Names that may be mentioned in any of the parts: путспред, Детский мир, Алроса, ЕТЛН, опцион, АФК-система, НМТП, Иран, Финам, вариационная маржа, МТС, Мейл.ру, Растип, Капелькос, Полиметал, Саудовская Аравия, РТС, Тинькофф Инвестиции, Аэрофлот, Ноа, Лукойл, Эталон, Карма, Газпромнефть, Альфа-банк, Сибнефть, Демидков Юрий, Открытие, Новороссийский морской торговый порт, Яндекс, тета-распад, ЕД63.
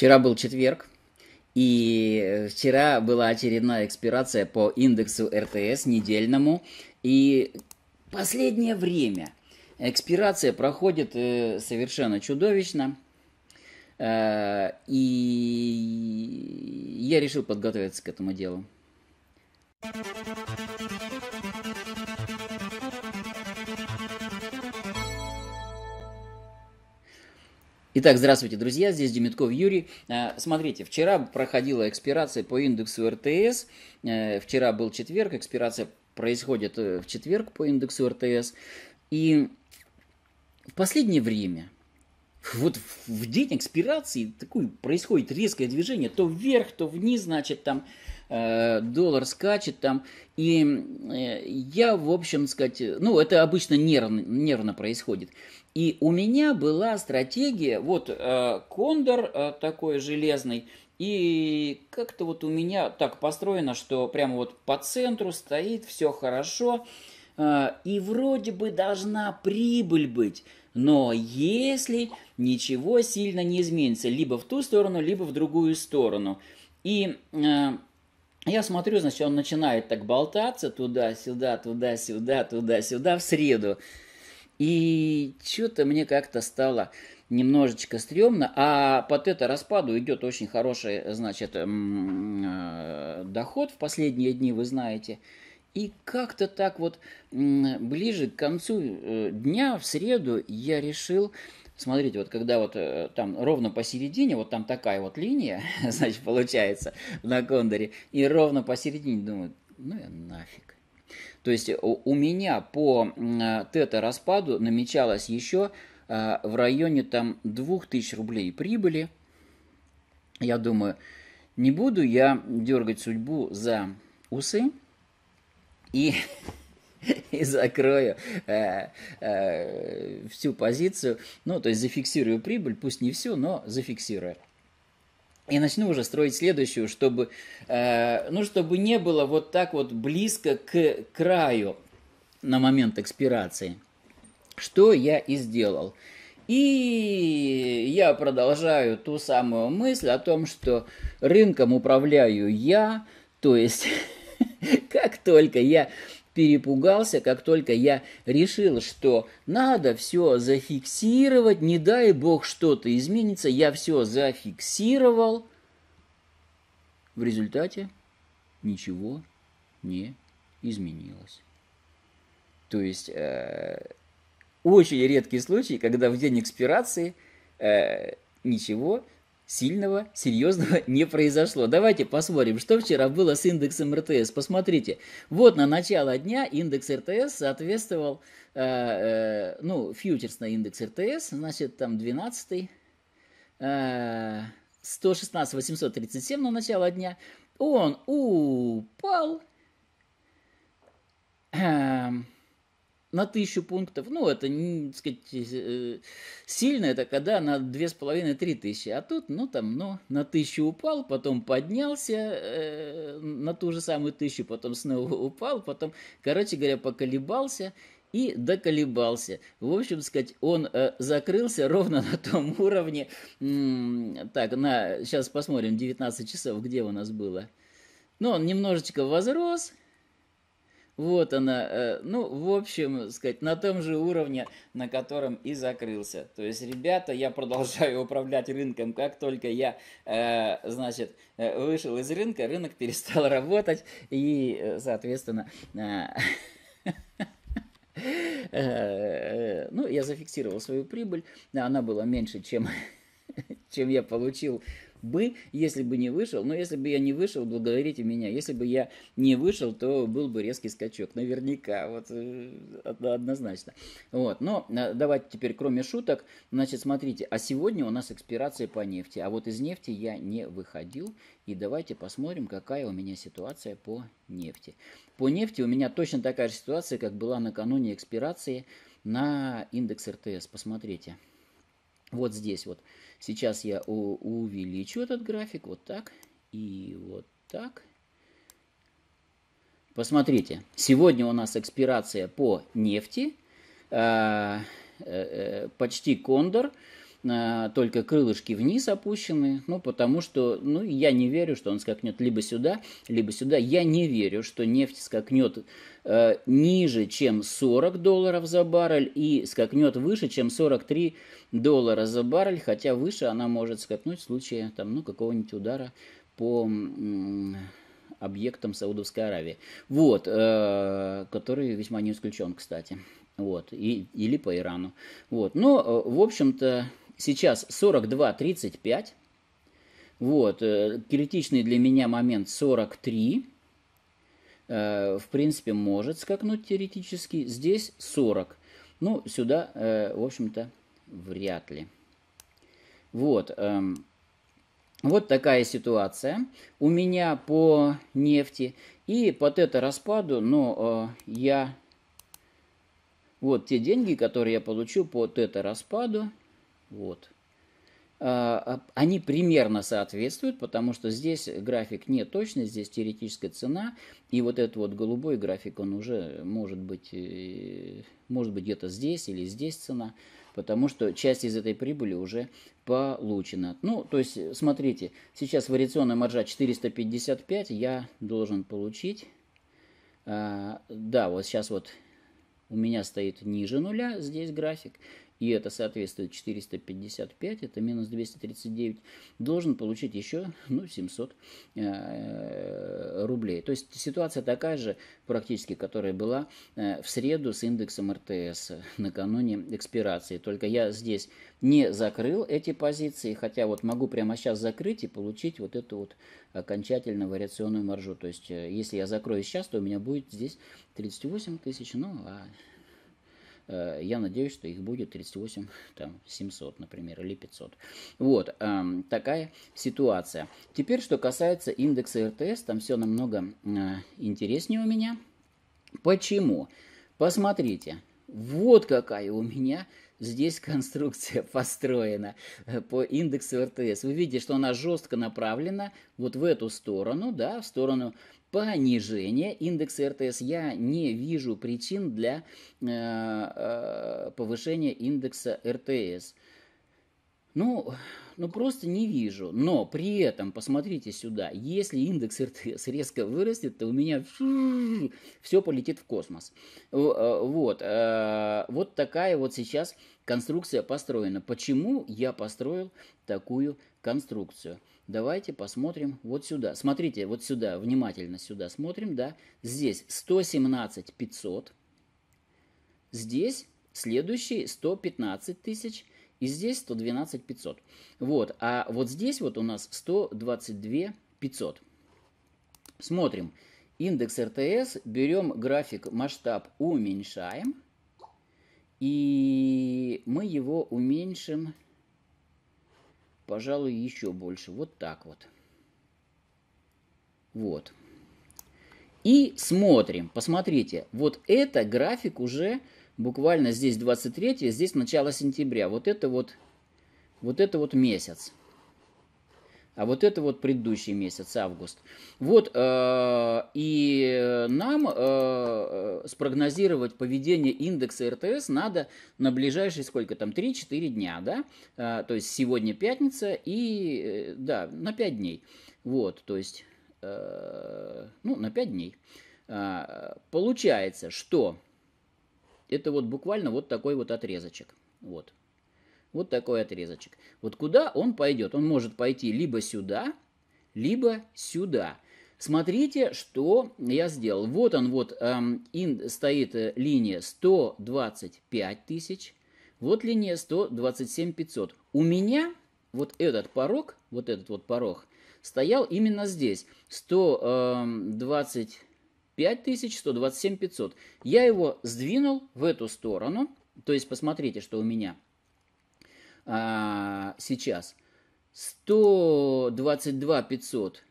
Вчера был четверг, и вчера была очередная экспирация по индексу РТС недельному. И последнее время экспирация проходит совершенно чудовищно. И я решил подготовиться к этому делу. Итак, здравствуйте, друзья, здесь Демидков Юрий. Смотрите, вчера проходила экспирация по индексу РТС, вчера был четверг, экспирация происходит в четверг по индексу РТС, и в последнее время, вот в день экспирации, такое происходит резкое движение, то вверх, то вниз, значит, там доллар скачет там, и я, в общем, сказать, ну, это обычно нервно происходит. И у меня была стратегия, вот кондор такой железный, и как-то вот у меня так построено, что прямо вот по центру стоит, все хорошо, и вроде бы должна прибыль быть, но если ничего сильно не изменится, либо в ту сторону, либо в другую сторону. И я смотрю, значит, он начинает так болтаться туда-сюда, туда-сюда, туда-сюда в среду. И что-то мне как-то стало немножечко стрёмно, а под это распаду идет очень хороший, значит, доход в последние дни, вы знаете. И как-то так вот ближе к концу дня, в среду, я решил, смотрите, вот когда вот там ровно посередине, вот там такая вот линия, значит, получается на кондоре, и ровно посередине думаю, ну и нафиг. То есть у меня по тета-распаду намечалось еще в районе там 2000 рублей прибыли. Я думаю, не буду я дергать судьбу за усы и закрою всю позицию. Ну, то есть зафиксирую прибыль, пусть не всю, но зафиксирую. И начну уже строить следующую, чтобы, ну, чтобы не было вот так вот близко к краю на момент экспирации. Что я и сделал. И я продолжаю ту самую мысль о том, что рынком управляю я. То есть, как только я перепугался, как только я решил, что надо все зафиксировать, не дай бог что-то изменится, я все зафиксировал. В результате ничего не изменилось. То есть, очень редкий случай, когда в день экспирации ничего сильного, серьезного не произошло. Давайте посмотрим, что вчера было с индексом РТС. Посмотрите, вот на начало дня индекс РТС соответствовал, ну, фьючерсный индекс РТС, значит, там 12-й, 116 837 на начало дня. Он упал на 1000 пунктов, ну, это, так сказать, сильно, это когда на 2500–3000, а тут, ну, там, ну, на 1000 упал, потом поднялся на ту же самую 1000, потом снова упал, потом, короче говоря, поколебался и доколебался. В общем, так сказать, он закрылся ровно на том уровне, так, на, сейчас посмотрим, 19 часов, где у нас было, ну, он немножечко возрос. Вот она, ну, в общем, сказать, на том же уровне, на котором и закрылся. То есть, ребята, я продолжаю управлять рынком. Как только я, значит, вышел из рынка, рынок перестал работать, и, соответственно, ну, я зафиксировал свою прибыль. Она была меньше, чем я получил бы, если бы не вышел. Но если бы я не вышел, благодарите меня. Если бы я не вышел, то был бы резкий скачок. Наверняка, вот однозначно. Вот. Но давайте теперь, кроме шуток, значит, смотрите. А сегодня у нас экспирация по нефти. А вот из нефти я не выходил. И давайте посмотрим, какая у меня ситуация по нефти. По нефти у меня точно такая же ситуация, как была накануне экспирации на индекс РТС. Посмотрите. Вот здесь вот. Сейчас я увеличу этот график вот так и вот так. Посмотрите, сегодня у нас экспирация по нефти, почти кондор. только крылышки вниз опущены, ну, потому что, ну, я не верю, что он скакнет либо сюда, либо сюда. Я не верю, что нефть скакнет ниже, чем $40 за баррель, и скакнет выше, чем $43 за баррель, хотя выше она может скакнуть в случае, там, ну, какого-нибудь удара по объектам Саудовской Аравии. Вот, который весьма не исключен, кстати. Вот, или по Ирану. Вот, но, в общем-то, сейчас 42.35. Вот, критичный для меня момент 43. В принципе, может скакнуть теоретически. Здесь 40. Ну, сюда, в общем-то, вряд ли. Вот, вот такая ситуация у меня по нефти. И по тета-распаду, но я... Вот те деньги, которые я получу по тета-распаду, вот, они примерно соответствуют, потому что здесь график не точный, здесь теоретическая цена, и вот этот вот голубой график, он уже может быть где-то здесь или здесь цена, потому что часть из этой прибыли уже получена. Ну, то есть, смотрите, сейчас вариационная маржа 455, я должен получить, да, вот сейчас вот у меня стоит ниже нуля, здесь график, и это соответствует 455, это минус 239, должен получить еще, ну, 700 рублей. То есть ситуация такая же практически, которая была в среду с индексом РТС накануне экспирации. Только я здесь не закрыл эти позиции, хотя вот могу прямо сейчас закрыть и получить вот эту вот окончательно вариационную маржу. То есть если я закрою сейчас, то у меня будет здесь 38 тысяч, ну, а... Я надеюсь, что их будет 38, там, 700, например, или 500. Вот, такая ситуация. Теперь, что касается индекса РТС, там все намного интереснее у меня. Почему? Посмотрите, вот какая у меня здесь конструкция построена по индексу РТС. Вы видите, что она жестко направлена вот в эту сторону, да, в сторону... понижение индекса РТС. Я не вижу причин для повышения индекса РТС. Ну, просто не вижу. Но при этом, посмотрите сюда, если индекс РТС резко вырастет, то у меня все полетит в космос. Вот, вот такая вот сейчас конструкция построена. Почему я построил такую конструкцию? Давайте посмотрим вот сюда. Смотрите, вот сюда, внимательно сюда смотрим, да. Здесь 117 500, здесь следующий 115 тысяч, и здесь 112 500. Вот, а вот здесь вот у нас 122 500. Смотрим. Индекс РТС, берем график, масштаб уменьшаем, и мы его уменьшим, пожалуй, еще больше. Вот так вот. Вот. И смотрим. Посмотрите. Вот это график уже буквально здесь 23, здесь начало сентября. Вот это вот месяц. А вот это вот предыдущий месяц, август. Вот, и нам спрогнозировать поведение индекса РТС надо на ближайшие сколько там, 3-4 дня, да? То есть сегодня пятница и, да, на 5 дней. Вот, то есть, ну, на 5 дней. Получается, что это вот буквально вот такой вот отрезочек, вот. Вот такой отрезочек. Вот куда он пойдет? Он может пойти либо сюда, либо сюда. Смотрите, что я сделал. Вот он, вот стоит линия 125 тысяч, вот линия 127 500. У меня вот этот вот порог, стоял именно здесь. 125 тысяч, 127 500. Я его сдвинул в эту сторону. То есть посмотрите, что у меня... сейчас 122 500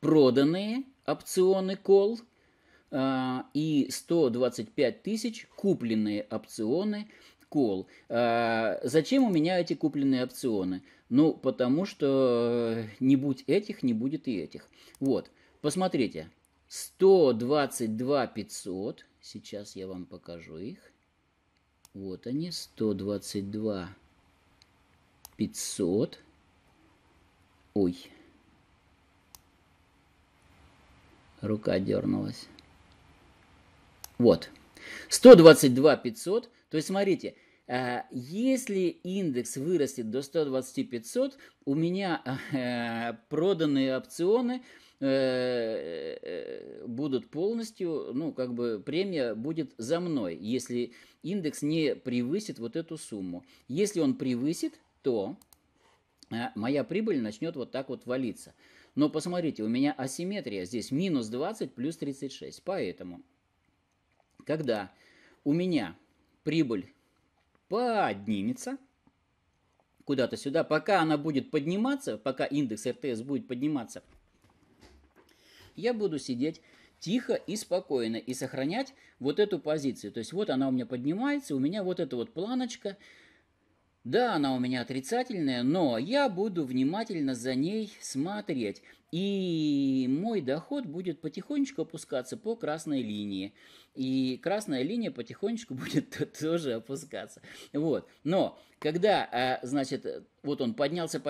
проданные опционы колл и 125 тысяч купленные опционы колл. Зачем у меня эти купленные опционы? Ну, потому что не будь этих, не будет и этих. Вот, посмотрите, 122 500, сейчас я вам покажу их. Вот они, 122 500. Ой. Рука дернулась. Вот. 122 500. То есть, смотрите, если индекс вырастет до 120 500, у меня проданные опционы будут полностью, ну, как бы премия будет за мной, если индекс не превысит вот эту сумму. Если он превысит, то моя прибыль начнет вот так вот валиться. Но посмотрите, у меня асимметрия здесь минус 20 плюс 36. Поэтому, когда у меня прибыль поднимется куда-то сюда, пока она будет подниматься, пока индекс РТС будет подниматься, я буду сидеть тихо и спокойно и сохранять вот эту позицию. То есть вот она у меня поднимается, у меня вот эта вот планочка. Да, она у меня отрицательная, но я буду внимательно за ней смотреть. И мой доход будет потихонечку опускаться по красной линии. И красная линия потихонечку будет тоже опускаться. Вот. Но когда, значит, вот он поднялся,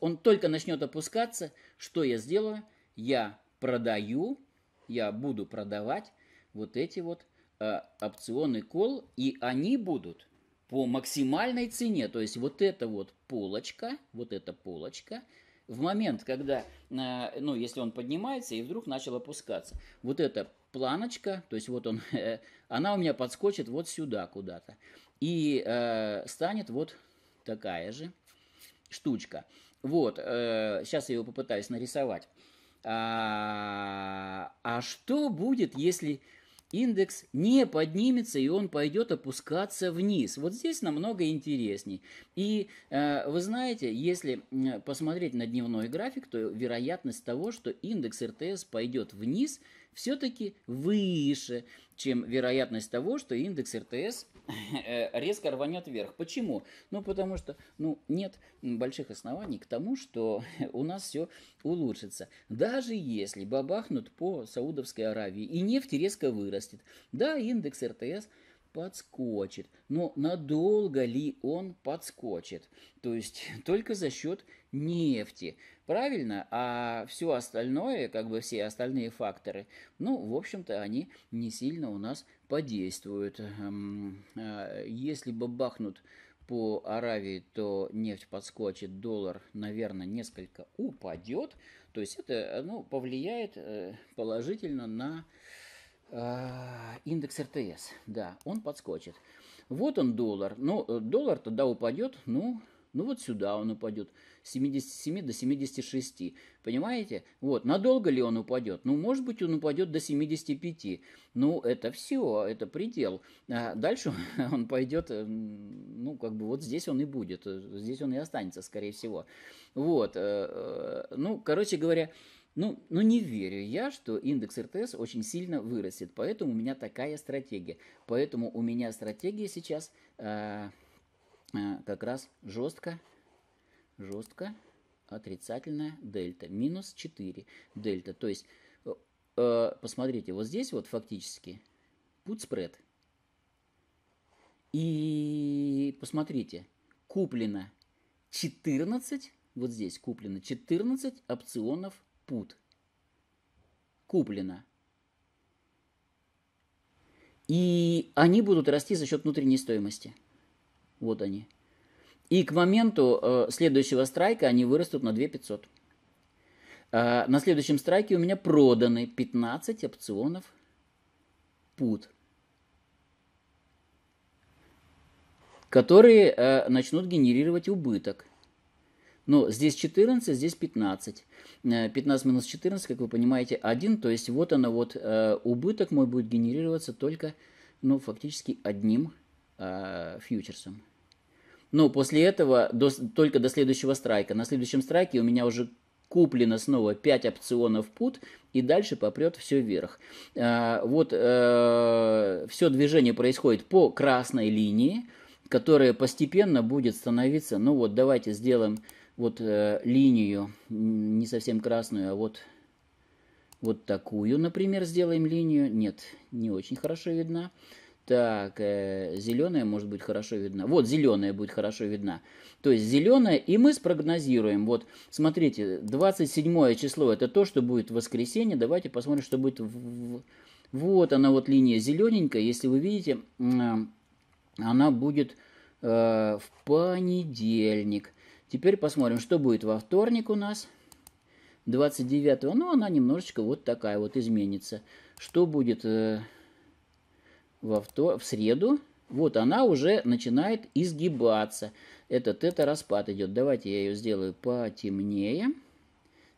он только начнет опускаться, что я сделаю? Я продаю, я буду продавать вот эти вот опционы колл, и они будут по максимальной цене, то есть вот эта вот полочка, в момент, когда, ну, если он поднимается и вдруг начал опускаться, вот эта планочка, то есть вот он, она у меня подскочит вот сюда куда-то и станет вот такая же штучка. Вот, сейчас я его попытаюсь нарисовать. А что будет, если индекс не поднимется, и он пойдет опускаться вниз? Вот здесь намного интересней. И вы знаете, если посмотреть на дневной график, то вероятность того, что индекс РТС пойдет вниз, все-таки выше, чем вероятность того, что индекс РТС резко рванет вверх. Почему? Ну, потому что нет больших оснований к тому, что у нас все улучшится. Даже если бабахнут по Саудовской Аравии и нефть резко вырастет, да, индекс РТС подскочит. Но надолго ли он подскочит? То есть только за счет нефти. Правильно? А все остальное, как бы все остальные факторы, ну, в общем-то, они не сильно у нас подействуют. Если бы бахнут по Аравии, то нефть подскочит, доллар, наверное, несколько упадет. То есть это, ну, повлияет положительно на индекс РТС. Да, он подскочит. Вот он, доллар. Ну, доллар тогда упадет, ну вот сюда он упадет, с 77 до 76, понимаете? Вот, надолго ли он упадет? Ну, может быть, он упадет до 75. Ну, это все, это предел. А дальше он пойдет, ну, как бы вот здесь он и будет, здесь он и останется, скорее всего. Вот, ну, короче говоря, ну не верю я, что индекс РТС очень сильно вырастет, поэтому у меня такая стратегия. Поэтому у меня стратегия сейчас... как раз жестко отрицательная дельта. Минус 4 дельта. То есть, посмотрите, вот здесь вот фактически put spread. И посмотрите, куплено 14, вот здесь куплено 14 опционов put. Куплено. И они будут расти за счет внутренней стоимости. Вот они. И к моменту следующего страйка они вырастут на 2500. На следующем страйке у меня проданы 15 опционов пут, которые начнут генерировать убыток. Но здесь 14, здесь 15. 15 минус 14, как вы понимаете, 1. То есть вот она, вот убыток мой будет генерироваться только, ну, фактически одним фьючерсом. Но после этого только до следующего страйка. На следующем страйке у меня уже куплено снова 5 опционов пут, и дальше попрет все вверх. Вот все движение происходит по красной линии, которая постепенно будет становиться... Ну вот, давайте сделаем вот линию, не совсем красную, а вот такую, например, сделаем линию. Нет, не очень хорошо видно. Так, зеленая может быть хорошо видна. Вот, зеленая будет хорошо видна. То есть зеленая, и мы спрогнозируем. Вот, смотрите, 27 число, это то, что будет в воскресенье. Давайте посмотрим, что будет. Вот она, вот линия зелененькая. Если вы видите, она будет в понедельник. Теперь посмотрим, что будет во вторник у нас. 29-го. Ну, она немножечко вот такая вот изменится. Что будет... в среду, вот она уже начинает изгибаться. Это тета-распад идет. Давайте я ее сделаю потемнее.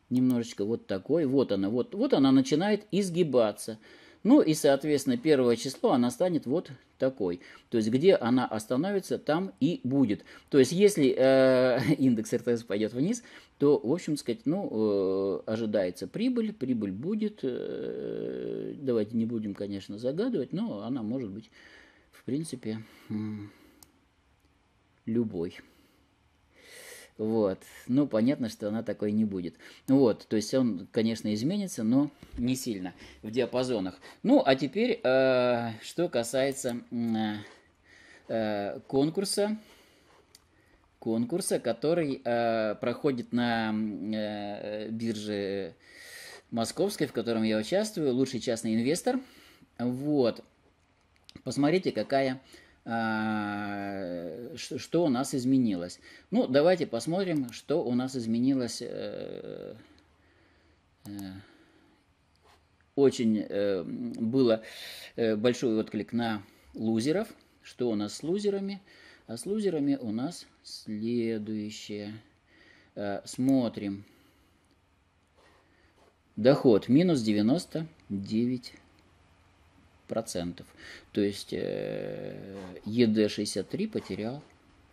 Немножечко вот такой. Вот она. Вот она начинает изгибаться. Ну и, соответственно, 1 число она станет вот такой. То есть, где она остановится, там и будет. То есть, если индекс РТС пойдет вниз, то, в общем сказать, ну, ожидается прибыль. Прибыль будет. Давайте не будем, конечно, загадывать, но она может быть, в принципе, любой. Вот. Ну, понятно, что она такой не будет. Вот. То есть он, конечно, изменится, но не сильно в диапазонах. Ну, а теперь, что касается конкурса, который проходит на бирже Московской, в котором я участвую, лучший частный инвестор. Вот. Посмотрите, что у нас изменилось. Ну, давайте посмотрим, что у нас изменилось. Очень было большой отклик на лузеров. Что у нас с лузерами? А с лузерами у нас следующее. Смотрим. Доход минус 99%. То есть ЕД63 потерял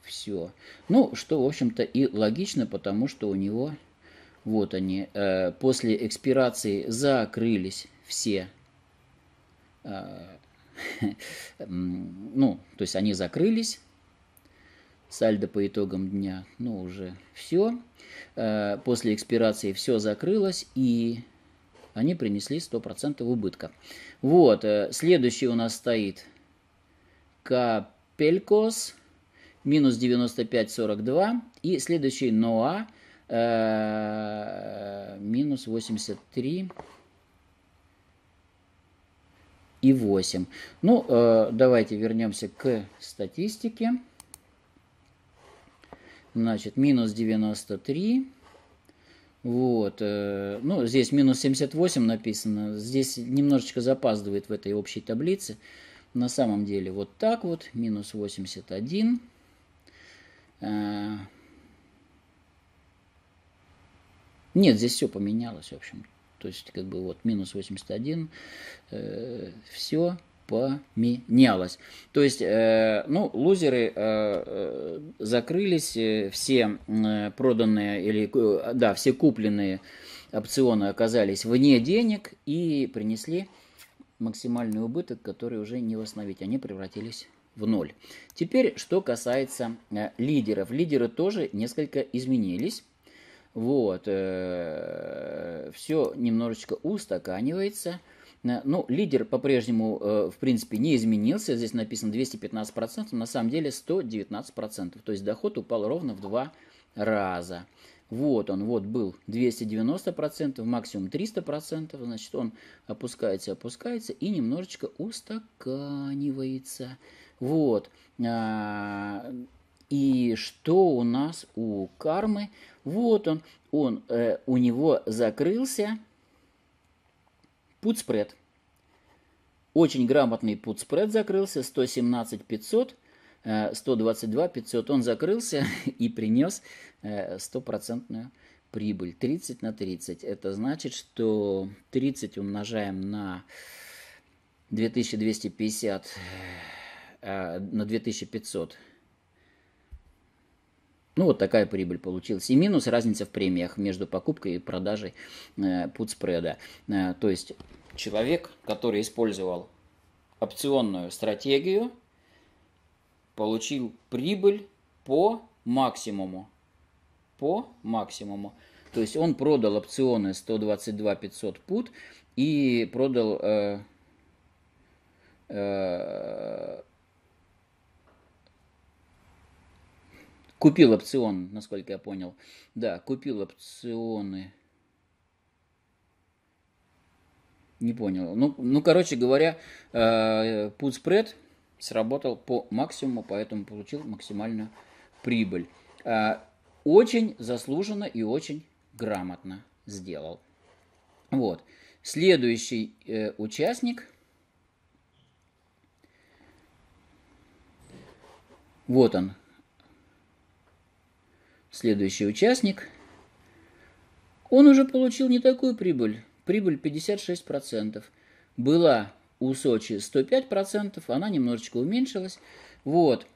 все. Ну, что, в общем-то, и логично, потому что у него, вот они, после экспирации закрылись все, ну, то есть они закрылись, сальдо по итогам дня, ну, уже все, после экспирации все закрылось, и... Они принесли 100% убытка. Вот, следующий у нас стоит Капелькос, минус 95,42. И следующий Ноа, минус 83,8. Ну, давайте вернемся к статистике. Значит, минус 93. Вот, ну, здесь минус 78 написано, здесь немножечко запаздывает в этой общей таблице. На самом деле вот так вот, минус 81. Нет, здесь все поменялось, в общем. То есть, как бы, вот, минус 81, все поменялось. То есть, ну, лузеры закрылись, все проданные или, да, все купленные опционы оказались вне денег и принесли максимальный убыток, который уже не восстановить. Они превратились в ноль. Теперь, что касается лидеров. Лидеры тоже несколько изменились. Вот. Все немножечко устаканивается. Ну, лидер по-прежнему, в принципе, не изменился. Здесь написано 215%, на самом деле 119%. То есть доход упал ровно в 2 раза. Вот он, вот был 290%, максимум 300%. Значит, он опускается, опускается и немножечко устаканивается. Вот. И что у нас у Кармы? Вот он у него закрылся. Путспред. Очень грамотный путспред закрылся. 117,500, 122,500. Он закрылся и принес 100% прибыль. 30 на 30. Это значит, что 30 умножаем на 2250, на 2500. Ну, вот такая прибыль получилась. И минус разница в премиях между покупкой и продажей путспреда. То есть человек, который использовал опционную стратегию, получил прибыль по максимуму. По максимуму. То есть он продал опционы 122 500 пут и продал Купил опцион, насколько я понял. Да, купил опционы. Не понял. Ну короче говоря, пут-спред сработал по максимуму, поэтому получил максимальную прибыль. Очень заслуженно и очень грамотно сделал. Вот. Следующий участник. Вот он. Следующий участник. Он уже получил не такую прибыль. Прибыль 56%. Была у Сочи 105%. Она немножечко уменьшилась. Вот.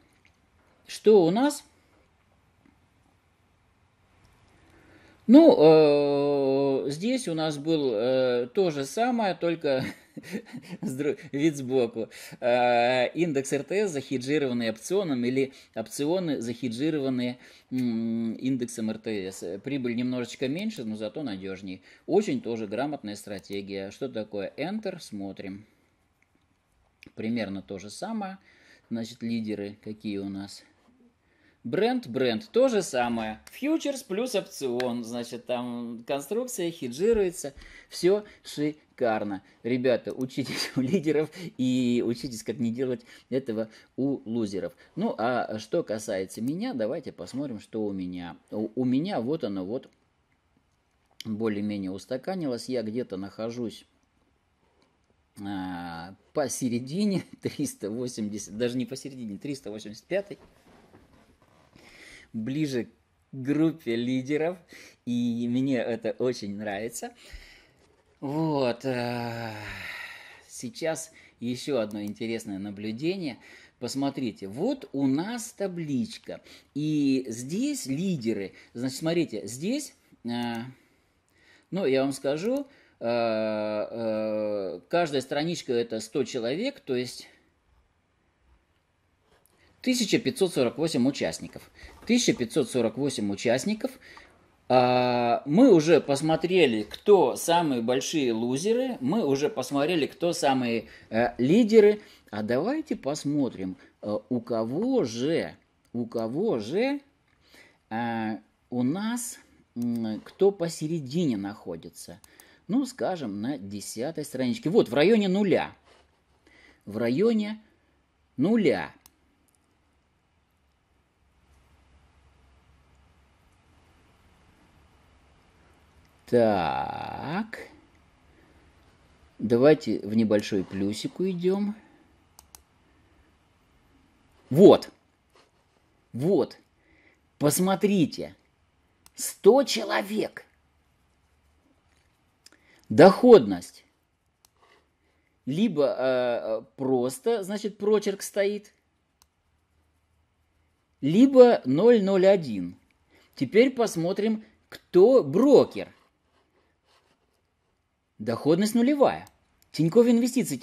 Что у нас? Ну, здесь у нас был то же самое, только вид сбоку. Индекс РТС, захеджированный опционом, или опционы, захеджированные индексом РТС. Прибыль немножечко меньше, но зато надежнее. Очень тоже грамотная стратегия. Что такое Enter? Смотрим. Примерно то же самое. Значит, лидеры какие у нас? Бренд, то же самое. Фьючерс плюс опцион. Значит, там конструкция хеджируется. Все шикарно. Ребята, учитесь у лидеров и учитесь, как не делать этого у лузеров. Ну, а что касается меня, давайте посмотрим, что у меня. У меня вот оно вот более-менее устаканилось. Я где-то нахожусь посередине, 380, даже не посередине, 385-й. Ближе к группе лидеров, и мне это очень нравится. Вот. Сейчас еще одно интересное наблюдение. Посмотрите, вот у нас табличка, и здесь лидеры. Значит, смотрите, здесь, ну, я вам скажу, каждая страничка это 100 человек, то есть 1548 участников. 1548 участников. Мы уже посмотрели, кто самые большие лузеры. Мы уже посмотрели, кто самые лидеры. А давайте посмотрим, у кого же у нас, кто посередине находится. Ну, скажем, на 10-й страничке. Вот, в районе нуля. В районе нуля. Так, давайте в небольшой плюсик идем. Вот, вот, посмотрите, 100 человек, доходность, либо просто, значит, прочерк стоит, либо 0,01. Теперь посмотрим, кто брокер. Доходность нулевая. Тинькофф Инвестиции.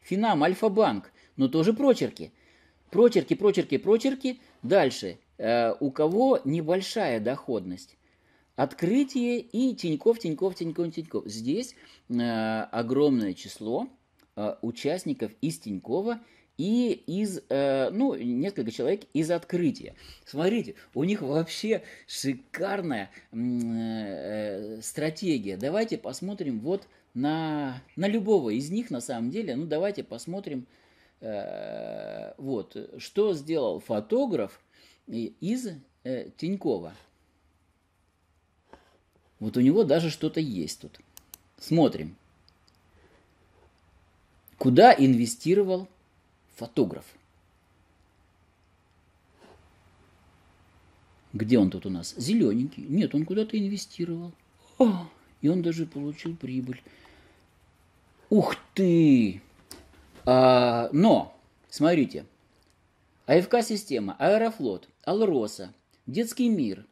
Финам, Альфа-банк. Но тоже прочерки. Прочерки. Дальше. У кого небольшая доходность? Открытие и Тинькофф. Здесь огромное число участников из Тинькова и из, ну, несколько человек из Открытия. Смотрите, у них вообще шикарная стратегия. Давайте посмотрим вот на любого из них на самом деле. Ну, давайте посмотрим, вот, что сделал фотограф из Тинькова. Вот у него даже что-то есть тут. Смотрим. Куда инвестировал фотограф. Где он тут у нас? Зелененький. Нет, он куда-то инвестировал. О, и он даже получил прибыль. Ух ты! Но, смотрите. АФК-система, Аэрофлот, Алроса, Детский мир,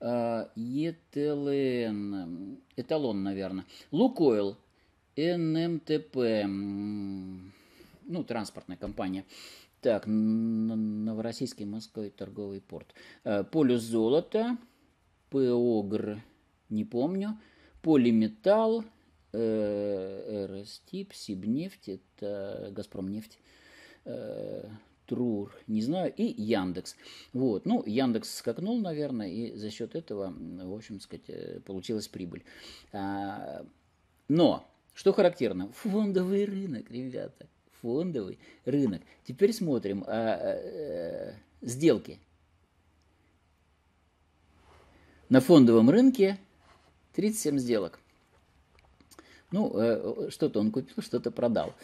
ЕТЛН, Эталон, наверное, Лукойл, НМТП... Ну, транспортная компания. Так, Новороссийский морской торговый порт. Полюс золото. ПОГР, не помню. Полиметал. Растип, Сибнефть, это Газпромнефть, Трур, не знаю, и Яндекс. Вот. Ну, Яндекс скакнул, наверное, и за счет этого, в общем, сказать, получилась прибыль. Но, что характерно, фондовый рынок, ребята, фондовый рынок. Теперь смотрим сделки. На фондовом рынке 37 сделок. Ну, что-то он купил, что-то продал.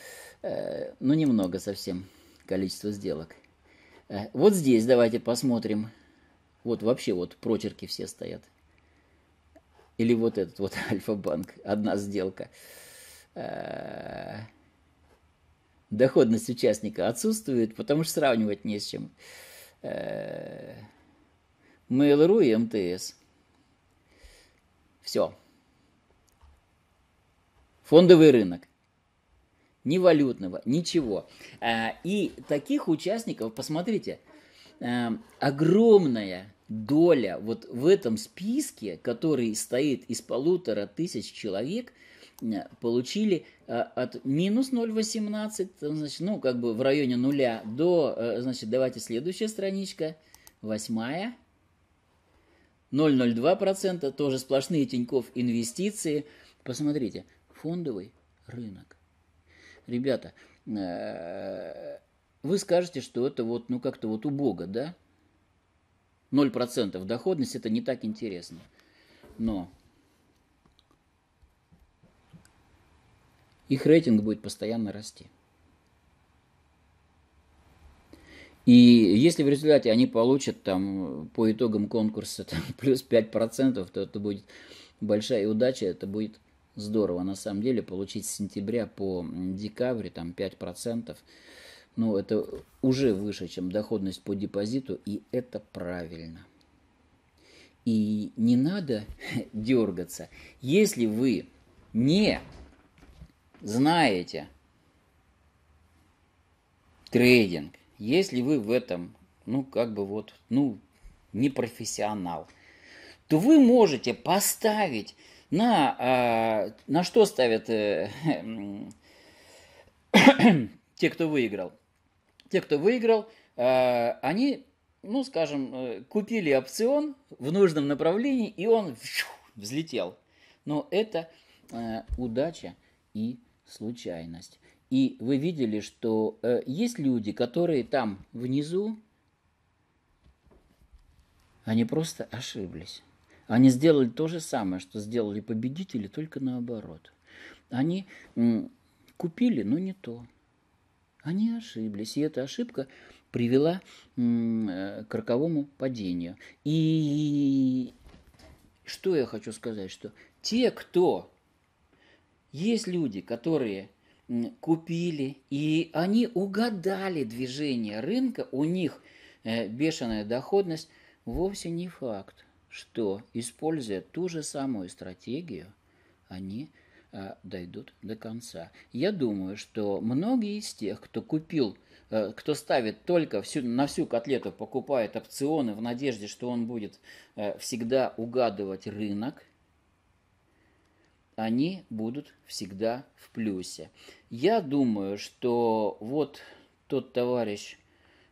Ну, немного совсем количество сделок. Вот здесь давайте посмотрим. Вот вообще вот прочерки все стоят. Или вот этот вот Альфа-банк. Одна сделка. Доходность участника отсутствует, потому что сравнивать не с чем. Мейл.ру и МТС. Все. Фондовый рынок. Ни валютного, ничего. И таких участников, посмотрите, огромная доля вот в этом списке, который стоит из 1500 человек, получили от минус 0,18, значит, ну, как бы в районе нуля до, значит, давайте следующая страничка, 8-я, 0,02%, тоже сплошные Тинькофф Инвестиции. Посмотрите, фондовый рынок. Ребята, вы скажете, что это вот, ну, как-то вот убого, да? 0% доходность, это не так интересно. Но их рейтинг будет постоянно расти. И если в результате они получат там по итогам конкурса там, плюс 5%, то это будет большая удача, это будет здорово, на самом деле, получить с сентября по декабрь там 5%. Ну, это уже выше, чем доходность по депозиту, и это правильно. И не надо дергаться. Если вы не знаете трейдинг, если вы в этом, ну, как бы вот, ну, не профессионал, то вы можете поставить... На что ставят те, кто выиграл? Те, кто выиграл, они, ну, скажем, купили опцион в нужном направлении, и он взлетел. Но это удача и случайность. И вы видели, что есть люди, которые там внизу, они просто ошиблись. Они сделали то же самое, что сделали победители, только наоборот. Они купили, но не то. Они ошиблись, и эта ошибка привела к роковому падению. И что я хочу сказать, что те, кто... Есть люди, которые купили, и они угадали движение рынка, у них бешеная доходность, вовсе не факт, что, используя ту же самую стратегию, они дойдут до конца. Я думаю, что многие из тех, кто купил, кто ставит только на всю котлету, покупает опционы в надежде, что он будет всегда угадывать рынок, они будут всегда в плюсе. Я думаю, что вот тот товарищ...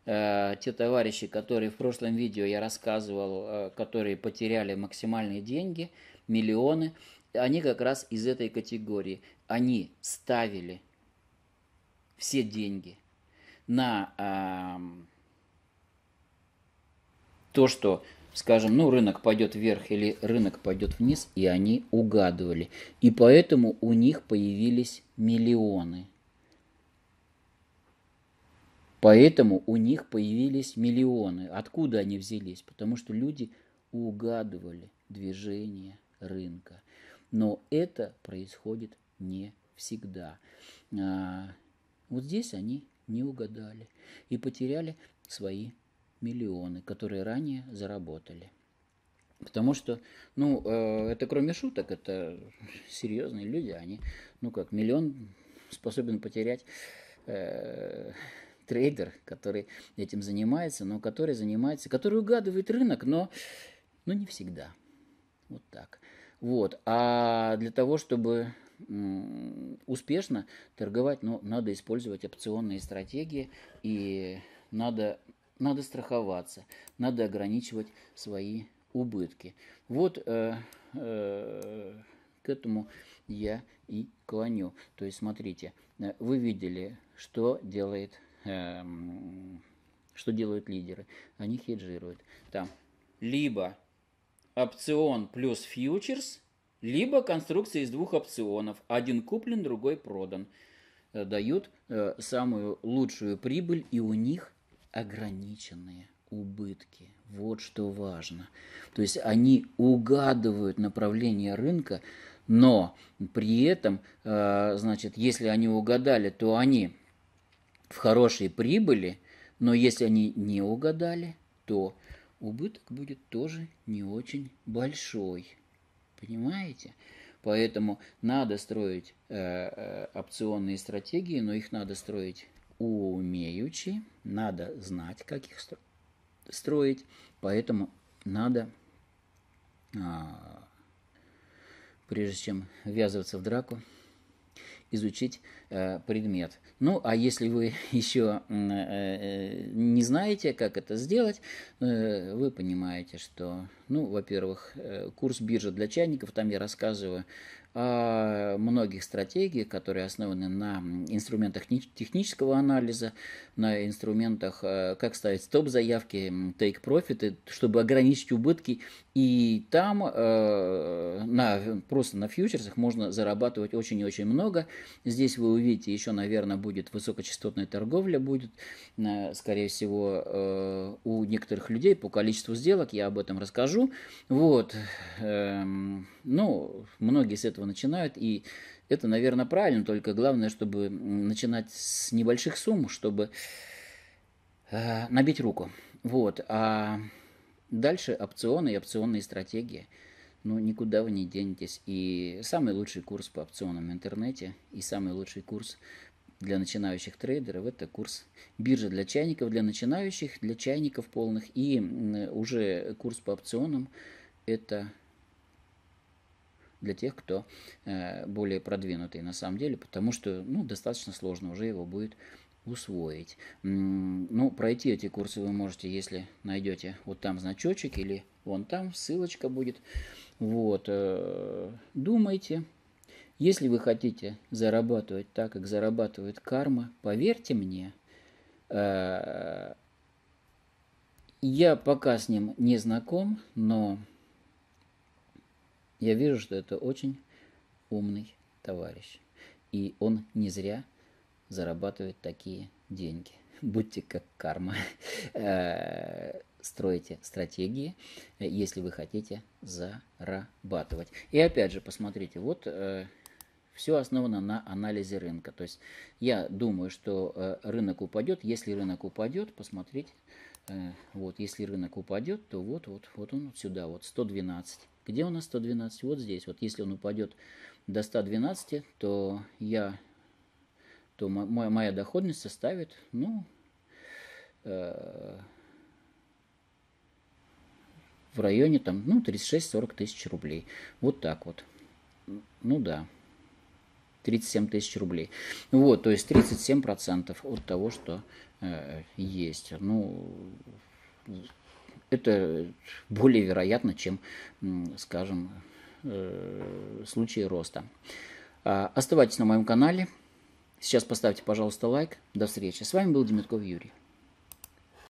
Те товарищи, которые в прошлом видео я рассказывал, которые потеряли максимальные деньги, миллионы, они как раз из этой категории. Они ставили все деньги на то, что, скажем, ну, рынок пойдет вверх или рынок пойдет вниз, и они угадывали. И поэтому у них появились миллионы. Поэтому у них появились миллионы. Откуда они взялись? Потому что люди угадывали движение рынка. Но это происходит не всегда. Вот здесь они не угадали и потеряли свои миллионы, которые ранее заработали. Потому что, ну, это кроме шуток, это серьезные люди. Они, ну как, миллион способен потерять... трейдер, который этим занимается, но который угадывает рынок, но не всегда. Вот так. Вот. А для того, чтобы успешно торговать, но надо использовать опционные стратегии и надо страховаться, надо ограничивать свои убытки. Вот к этому я и клоню. То есть, смотрите, вы видели, что делают лидеры. Они хеджируют. Там либо опцион плюс фьючерс, либо конструкция из двух опционов. Один куплен, другой продан. Дают самую лучшую прибыль, и у них ограниченные убытки. Вот что важно. То есть они угадывают направление рынка, но при этом, значит, если они угадали, то они в хорошей прибыли, но если они не угадали, то убыток будет тоже не очень большой. Понимаете? Поэтому надо строить опционные стратегии, но их надо строить умеючи, надо знать, как их строить, поэтому надо, прежде чем ввязываться в драку, изучить предмет. Ну, а если вы еще не знаете, как это сделать, вы понимаете, что, ну, во-первых, курс биржи для чайников, там я рассказываю о многих стратегиях, которые основаны на инструментах технического анализа, на инструментах, как ставить стоп-заявки, тейк-профиты, чтобы ограничить убытки. И там просто на фьючерсах можно зарабатывать очень и очень много. Здесь вы увидите, еще, наверное, будет высокочастотная торговля, будет, скорее всего, у некоторых людей по количеству сделок, я об этом расскажу. Вот, ну, многие с этого начинают, и это, наверное, правильно, только главное, чтобы начинать с небольших сумм, чтобы набить руку. Вот, а дальше опционы и опционные стратегии. Ну, никуда вы не денетесь. И самый лучший курс по опционам в интернете, и самый лучший курс для начинающих трейдеров, это курс биржи для чайников, для начинающих, для чайников полных, и уже курс по опционам это для тех, кто более продвинутый на самом деле, потому что, ну, достаточно сложно уже его будет усвоить. Ну, пройти эти курсы вы можете, если найдете вот там значочек или вон там, ссылочка будет. Вот, думайте. Если вы хотите зарабатывать так, как зарабатывает Карма, поверьте мне, я пока с ним не знаком, но я вижу, что это очень умный товарищ. И он не зря зарабатывает такие деньги. Будьте как Карма. Стройте стратегии, если вы хотите зарабатывать. И опять же, посмотрите, вот все основано на анализе рынка. То есть я думаю, что рынок упадет. Если рынок упадет, посмотрите, вот, если рынок упадет, то вот он сюда, вот 112. Где у нас 112? Вот здесь. Вот если он упадет до 112, то моя доходность составит, ну, в районе там, ну, 36-40 тысяч рублей. Вот так вот. Ну да. 37 тысяч рублей. Вот, то есть 37% от того, что есть. Ну, это более вероятно, чем, скажем, случаи роста. Оставайтесь на моем канале. Сейчас поставьте, пожалуйста, лайк. До встречи. С вами был Демидков Юрий.